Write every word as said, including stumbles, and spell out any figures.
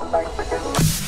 All night begins.